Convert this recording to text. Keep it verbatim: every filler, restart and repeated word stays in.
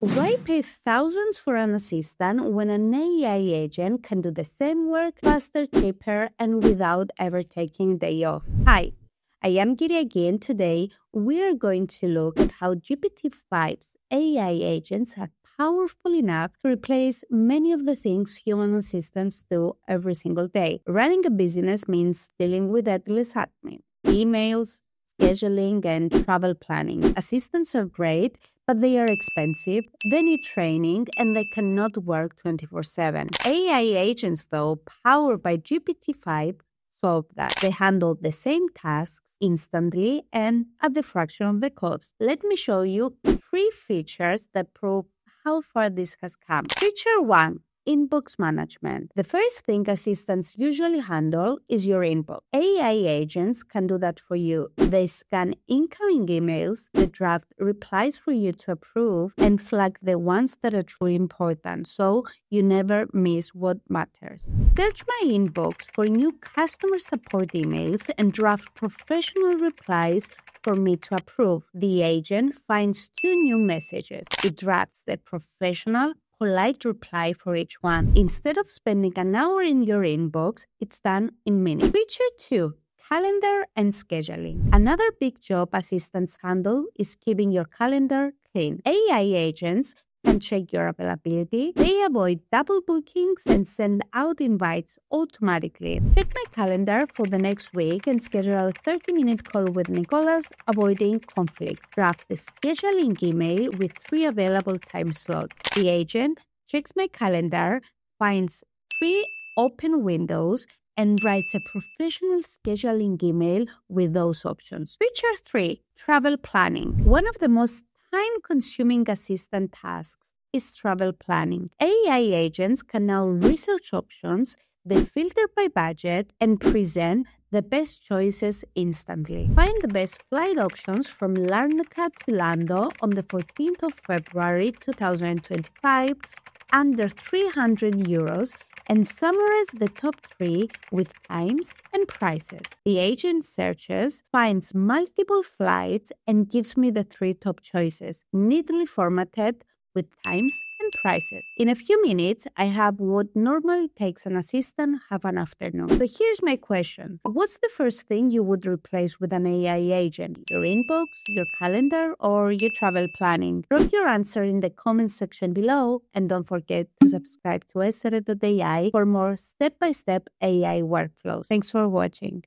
Why pay thousands for an assistant when an A I agent can do the same work faster, cheaper, and without ever taking a day off? Hi, I am Giri again. Today, we are going to look at how G P T five's A I agents are powerful enough to replace many of the things human assistants do every single day. Running a business means dealing with endless admin, emails, scheduling, and travel planning. Assistants are great, but they are expensive, they need training, and they cannot work twenty-four seven. A I agents, though, powered by G P T five, solve that. They handle the same tasks instantly and at the fraction of the cost. Let me show you three features that prove how far this has come. Feature one. Inbox management. The first thing assistants usually handle is your inbox. A I agents can do that for you. They scan incoming emails, they draft replies for you to approve, and flag the ones that are truly important, so you never miss what matters. Search my inbox for new customer support emails and draft professional replies for me to approve. The agent finds two new messages. It drafts the professional, polite reply for each one. Instead of spending an hour in your inbox, it's done in minutes. Feature two. Calendar and scheduling. Another big job assistants handle is keeping your calendar clean. A I agents can check your availability. They avoid double bookings and send out invites automatically. Check my calendar for the next week and schedule a thirty minute call with Nicolas, avoiding conflicts. Draft the scheduling email with three available time slots. The agent checks my calendar, finds three open windows, and writes a professional scheduling email with those options. Feature three, travel planning. One of the most time-consuming assistant tasks is travel planning. A I agents can now research options, they filter by budget, and present the best choices instantly. Find the best flight options from Larnaca to Lando on the fourteenth of February two thousand twenty-five under three hundred euros and summarize the top three with times and prices. The agent searches, finds multiple flights, and gives me the three top choices, neatly formatted with times and prices. In a few minutes, I have what normally takes an assistant half an afternoon. So here's my question. What's the first thing you would replace with an A I agent? Your inbox, your calendar, or your travel planning? Drop your answer in the comments section below, and don't forget to subscribe to Essere dot A I for more step-by-step A I workflows. Thanks for watching.